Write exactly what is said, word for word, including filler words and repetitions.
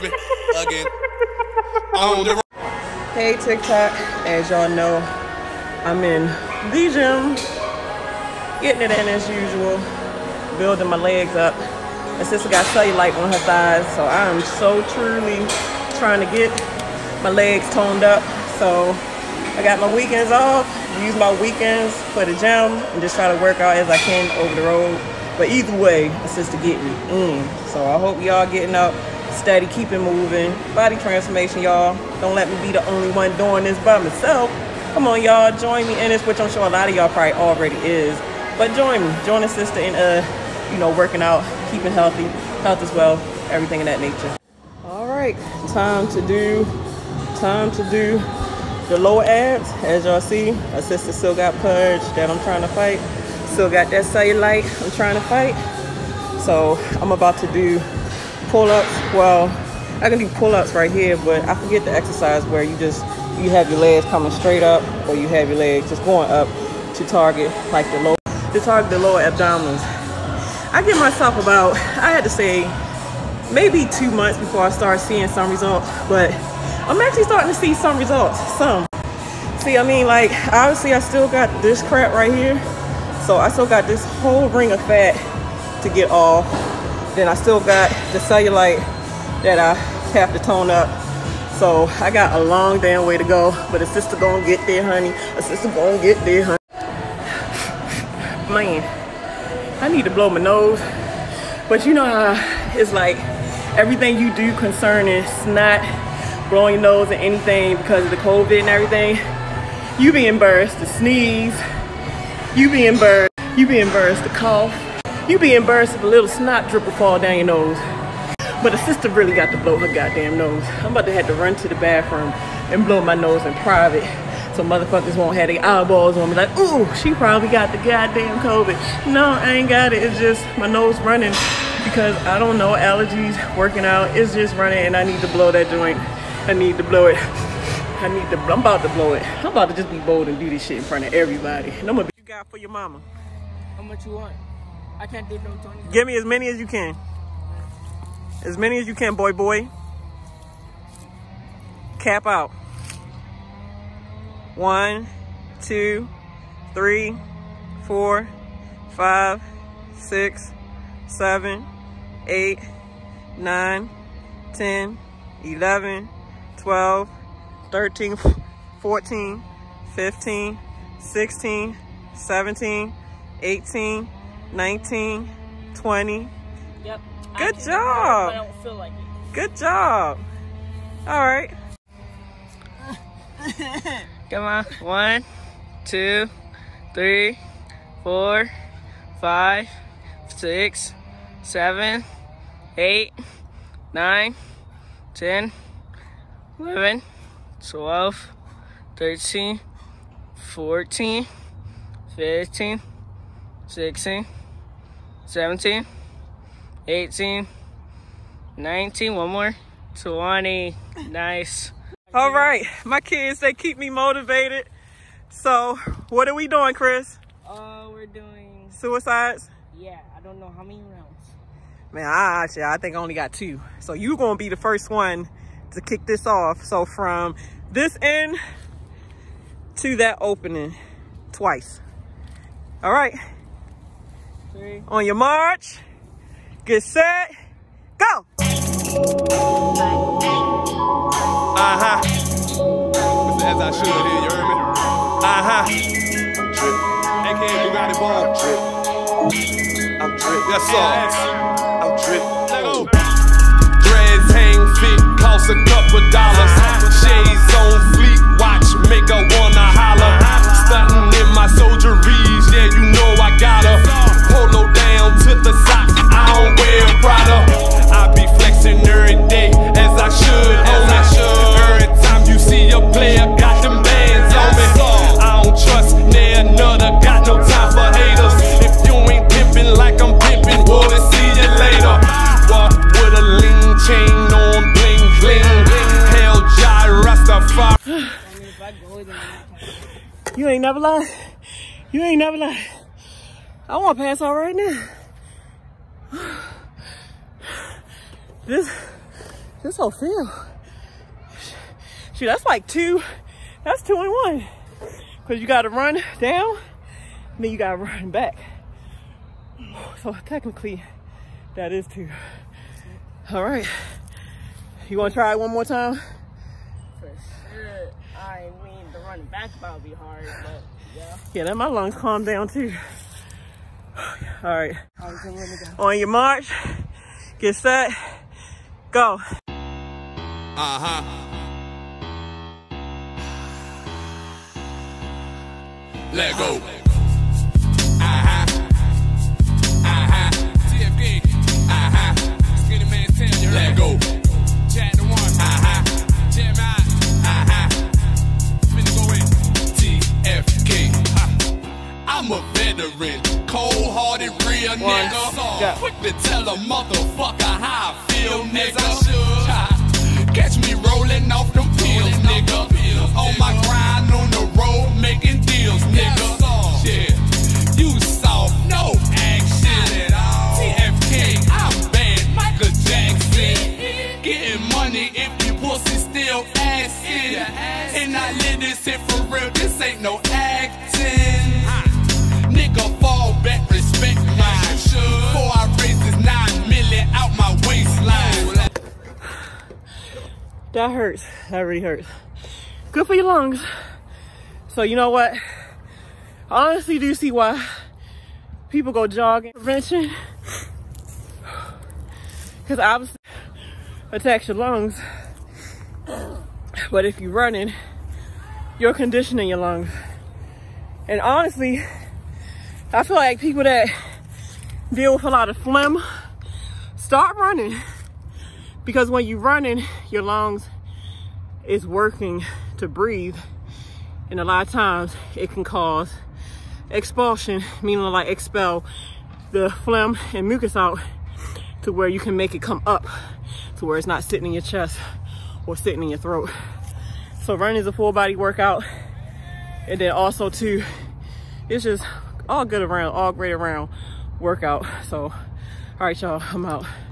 Kirby again. On the hey TikTok, as y'all know, I'm in the gym, getting it in as usual, building my legs up. My sister got cellulite on her thighs, so I am so truly trying to get my legs toned up. So I got my weekends off, use my weekends for the gym, and just try to work out as I can over the road. But either way, my sister getting in. So I hope y'all getting up, steady, keep it moving. Body transformation, y'all. Don't let me be the only one doing this by myself. Come on, y'all, join me in this, which I'm sure a lot of y'all probably already is. But join me, join a sister in uh, you know, working out, keeping healthy, health as well, everything of that nature. All right, time to do, time to do the lower abs. As y'all see, my sister still got purge that I'm trying to fight. Still got that cellulite I'm trying to fight. So I'm about to do pull-ups. Well, I can do pull-ups right here, but I forget the exercise where you just, you have your legs coming straight up, or you have your legs just going up to target like the low, to target the lower abdominals. I give myself about, I had to say, maybe two months before I start seeing some results, but I'm actually starting to see some results, some. See, I mean, like, obviously I still got this crap right here, so I still got this whole ring of fat to get off. Then I still got the cellulite that I have to tone up. So I got a long damn way to go, but a sister gonna get there, honey. A sister gonna get there, honey. Man, I need to blow my nose, but you know how it's like everything you do concerning snot, blowing your nose, and anything because of the COVID and everything, you be embarrassed to sneeze, you be embarrassed, you be embarrassed to cough, you be embarrassed if a little snot drip will fall down your nose. But a sister really got to blow her goddamn nose. I'm about to have to run to the bathroom and blow my nose in private, so motherfuckers won't have their eyeballs on me like, ooh, she probably got the goddamn COVID. No, I ain't got it. It's just my nose running because I don't know, allergies, working out, it's just running, and I need to blow that joint. I need to blow it. I need to, I'm about to blow it. I'm about to just be bold and do this shit in front of everybody. And I'm gonna be, you got for your mama? How much you want? I can't do no twenty. Give me as many as you can. As many as you can, boy, boy. Cap out. One, two, three, four, five, six, seven, eight, nine, ten, eleven, twelve, thirteen, fourteen, fifteen, sixteen, seventeen, eighteen, nineteen, twenty. Yep. Good job. I don't feel like it. Good job. All right. Come on. One, two, three, four, five, six, seven, eight, nine, ten, eleven, twelve, thirteen, fourteen, fifteen, sixteen, seventeen, eighteen, nineteen, one more, twenty. Nice. All right, my kids, they keep me motivated. So what are we doing, Chris? Uh, we're doing suicides. Yeah, I don't know how many rounds. Man, I actually, I think I only got two. So you're gonna be the first one to kick this off. So from this end to that opening, twice. All right. Three. On your march. Get set, go! Uh-huh. It's as I should here, you heard me? Uh-huh. Trip. A K A Bugatti Bomb. Trip. I'm drip. That's all. I'm drip. Dreads hang fit, cost a couple dollars. Shades on fleet, watch, make her wanna holler. Stuntin' in my soldieries, yeah, you know I got her. Polo down to the socks, I don't wear Prada. I be flexing every day as I should, as I should. Every time you see a player, got them bands on me. I don't trust near another, got no time for haters. If you ain't pimping like I'm pimping, boy, then see you later. Walk with a lean chain on, bling bling. Hell, Jai Rastafari. You ain't never lied. You ain't never lied. I want to pass out right now. This This whole field. Shoot, that's like two, that's two and one. Cause you gotta run down, and then you gotta run back. So technically, that is two. All right, you wanna try it one more time? For sure, I mean, the running back's about to be hard, but yeah. Yeah, that my lungs calm down too. All right, All right so go. On your march, get set, go. Uh-huh. Let go. Aha. Aha. T F G. Aha. Skinny man Tim. Let go. Chat the one. Aha. Jam out. Aha. Finna go in. T F K. I'm a veteran. Cold-hearted real nigga. Quick to tell a motherfucker how I feel, nigga. Catch me rolling off them pills, nigga. On my grind on the road making deals, nigga. Saw. Shit. You soft, no action at all. T F K, I'm bad, Michael Jackson. Getting money if you pussy still asking. And I live this shit for real, this ain't no acting. Nigga fall back, respect mine. Before I raise this nine million out my waistline. That hurts, that really hurts. Good for your lungs. So you know what? I honestly do see why people go jogging prevention. Cause obviously it attacks your lungs. But if you're running, you're conditioning your lungs. And honestly, I feel like people that deal with a lot of phlegm, start running. Because when you're running, your lungs is working to breathe, and a lot of times it can cause expulsion, meaning like expel the phlegm and mucus out to where you can make it come up to where it's not sitting in your chest or sitting in your throat. So running is a full body workout, and then also too, it's just all good around, all great around workout. So all right y'all, I'm out.